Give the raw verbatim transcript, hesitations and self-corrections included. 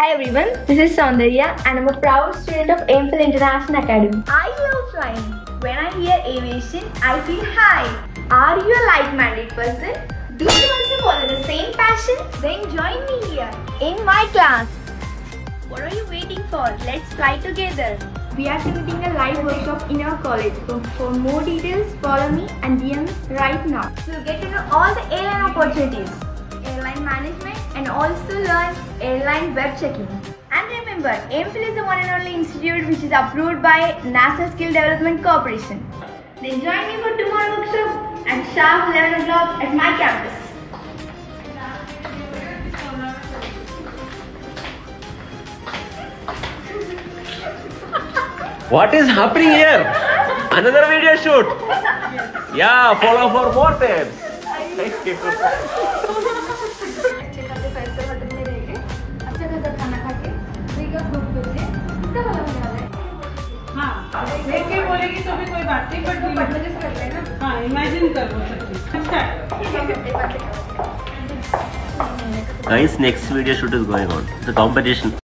Hi everyone, this is Soundarya and I'm a proud student of Aimfill International Academy. I love flying. When I hear aviation, I feel high. Are you a like-minded person? Do you also follow the same passion? Then join me here in my class. What are you waiting for? Let's fly together. We are conducting a live workshop in our college. So for more details, follow me and D M me right now. You'll get to know all the airline opportunities, airline management, and also learn airline web checking. And remember, Aimfill is the one and only institute which is approved by NASA Skill Development Corporation. Then join me for tomorrow's workshop at sharp eleven o'clock at my campus. What is happening here? Another video shoot? Yeah, follow for more tips. Thank you. Guys, next video shoot is going on. The competition.